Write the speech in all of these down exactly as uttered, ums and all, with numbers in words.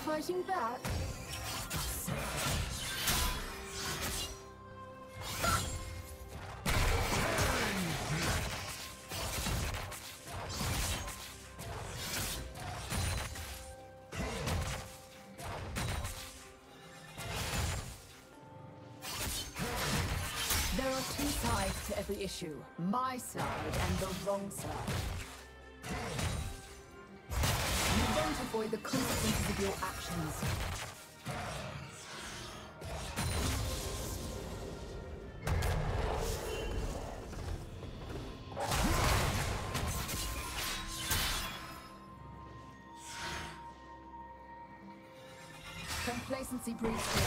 fighting back? There are two sides to every issue, my side and the wrong side. Avoid the consequences of your actions. Complacency breeds fear.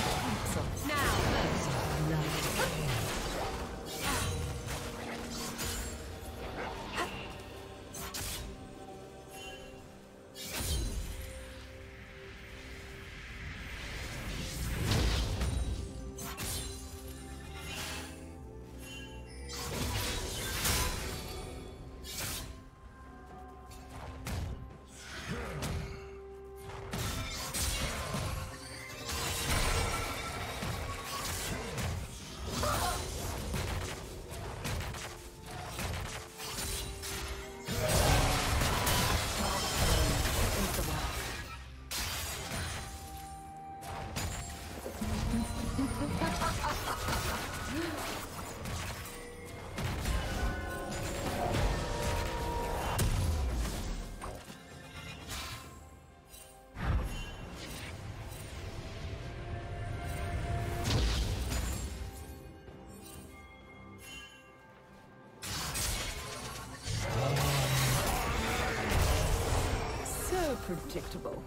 counsel now most love. Predictable.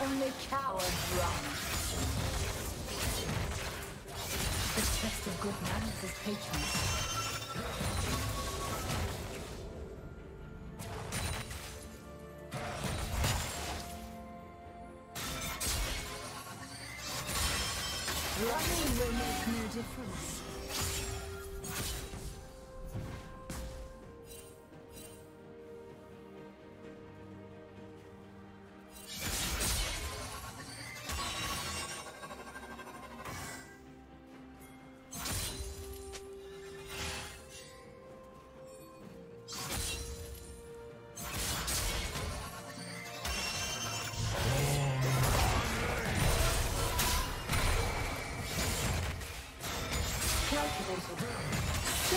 The coward runs. The test of good manners is patience. Running will make no difference. Calculable. So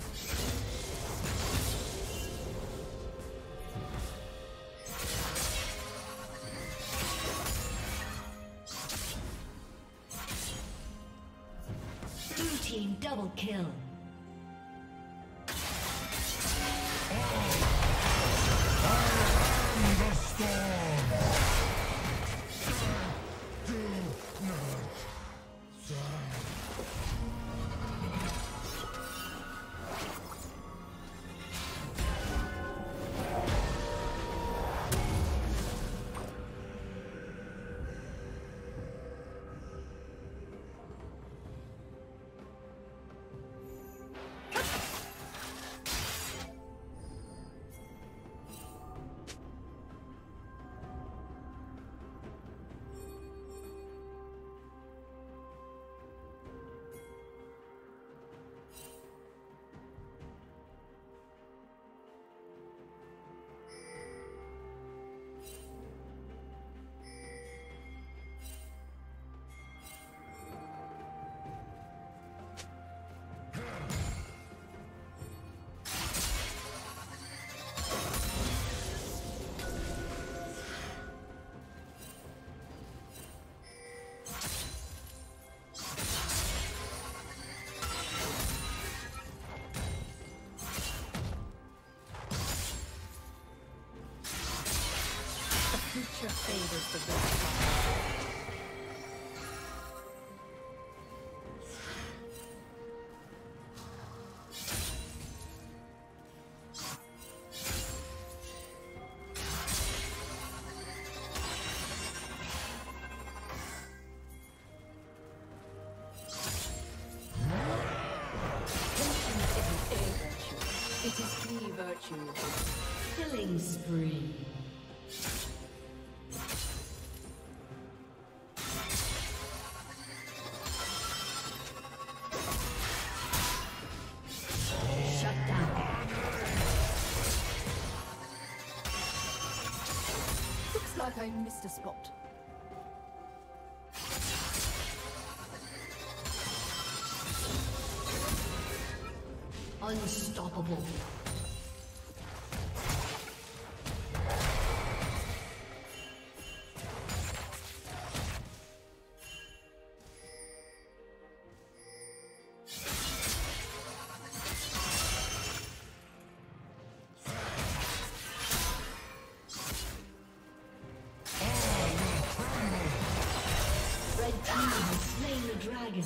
Blue team double kill. Your favors the best. It is three virtues. Killing spree. I missed a spot. Unstoppable. Dragon.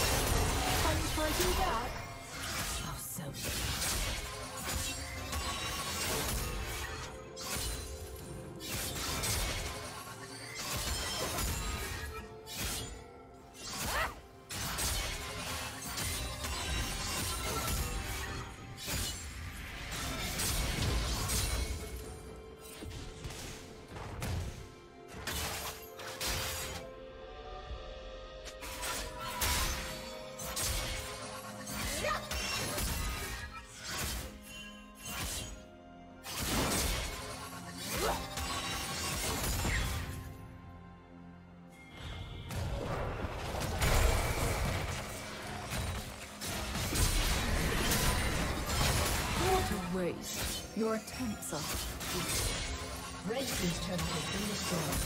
Time for you guys. destroys. Your attempts are defeated. Red team's turret has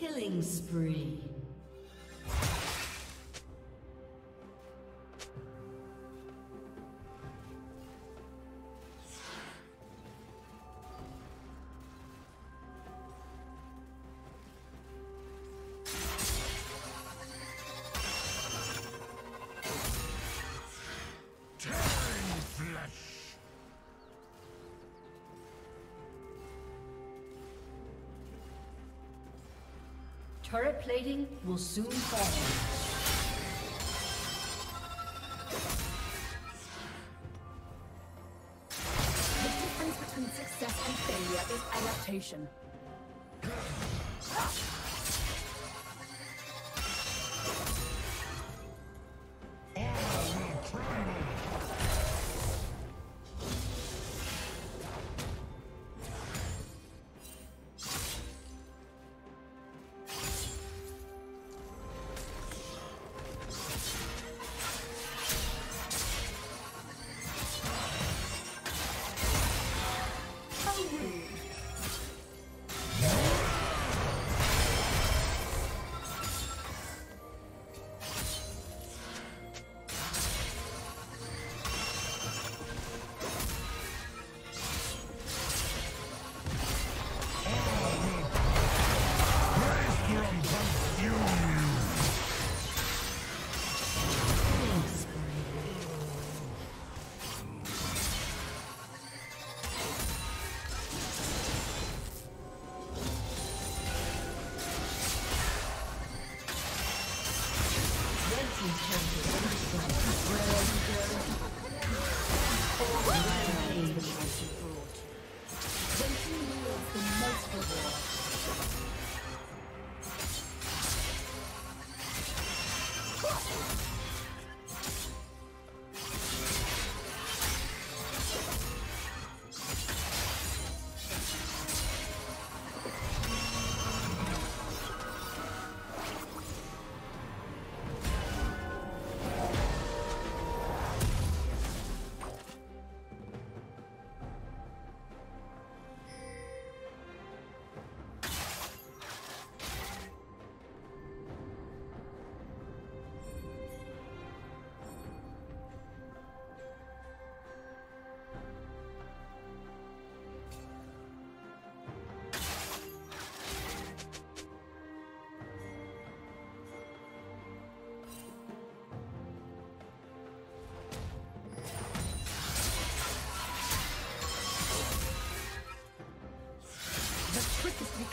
been destroyed. Killing spree. Turret plating will soon fall. The difference between success and failure is adaptation.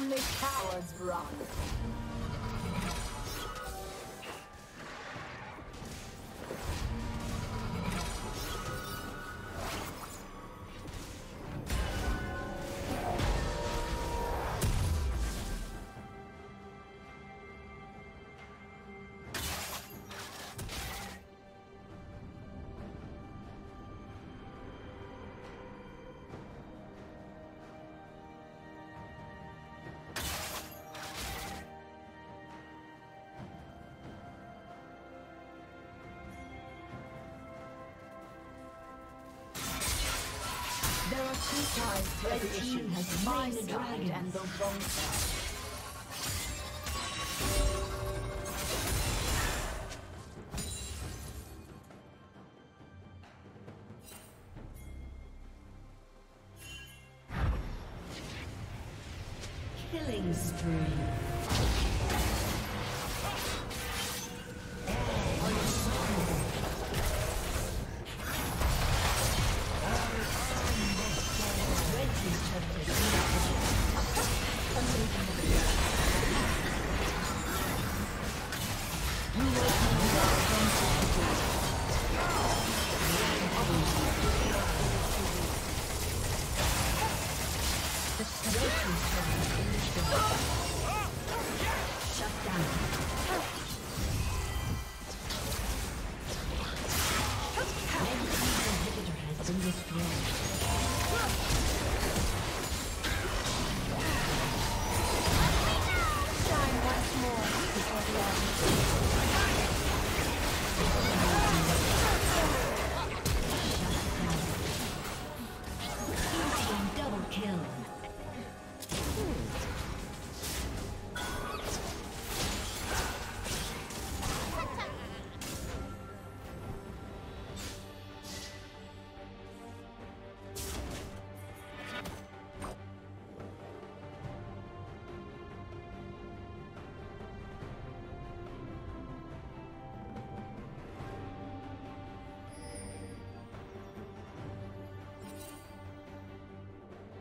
Only cowards run. Every issue has mined the dragon and the wrong side. Killing spree.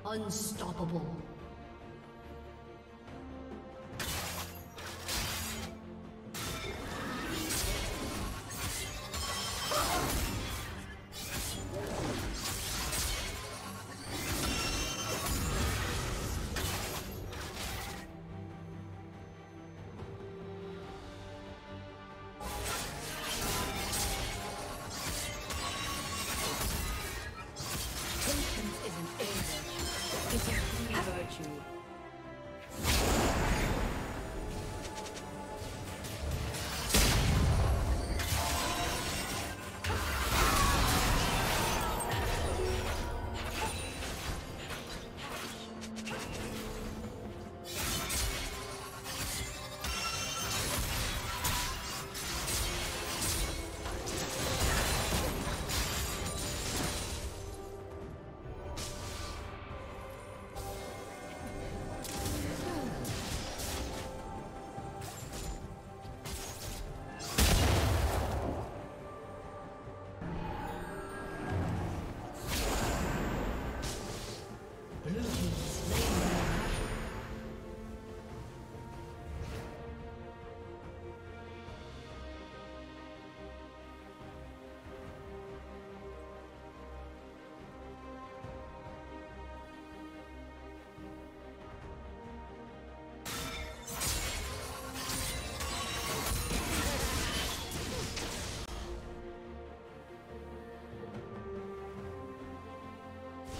Unstoppable.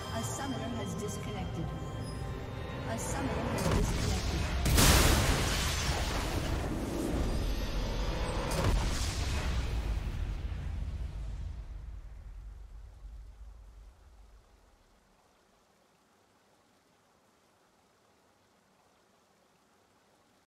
A summoner has disconnected. A summoner